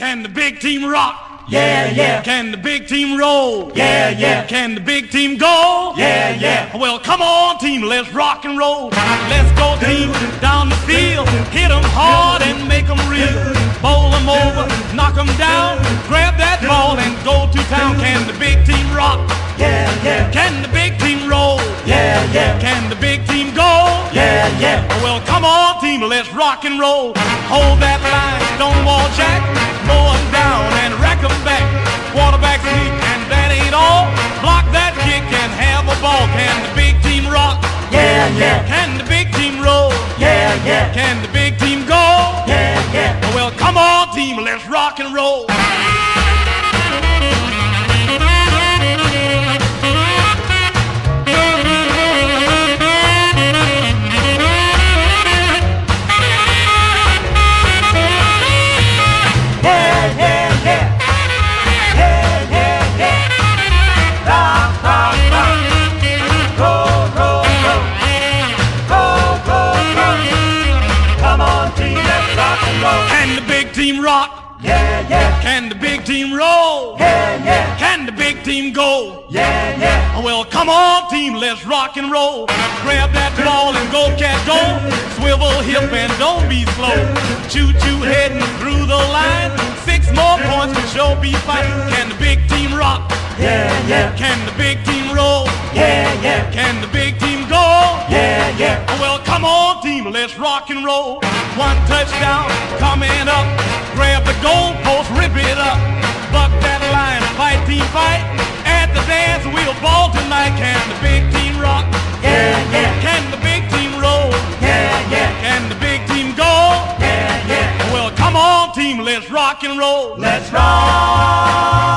Can the big team rock? Yeah, yeah. Can the big team roll? Yeah, yeah. Can the big team go? Yeah, yeah. Well, come on, team, let's rock and roll. Let's go, team, down the field. Hit them hard and make them real. Bowl them over, knock them down. Grab that ball and go to town. Can the big team rock? Yeah, yeah. Can the big team roll? Yeah, yeah. Can the big team go? Yeah, yeah. Well, come on, team, let's rock and roll. Hold that line, don't wall jack. Mow them down and rack them back. Quarterback sneak, and that ain't all. Block that kick and have a ball. Can the big team rock? Yeah, yeah. Can the big team roll? Yeah, yeah. Can the big team go? Yeah, yeah. Well, come on, team, let's rock and roll. Can the big team rock? Yeah, yeah. Can the big team roll? Yeah, yeah. Can the big team go? Yeah, yeah. Well, come on, team, let's rock and roll. Grab that ball and go, cat, go. Swivel hip and don't be slow. Choo-choo heading through the line. 6 more points to show be fine. Can the big team rock? Yeah, yeah. Can the big team roll? Yeah, yeah. Can the big team go? Yeah, yeah. Well, come on, team, let's rock and roll. 1 touchdown coming up. Grab the goal post, rip it up. Buck that line, fight team fight. At the dance, we'll ball tonight. Can the big team rock? Yeah, yeah. Can the big team roll? Yeah, yeah. Can the big team go? Yeah, yeah. Well, come on, team, let's rock and roll. Let's rock.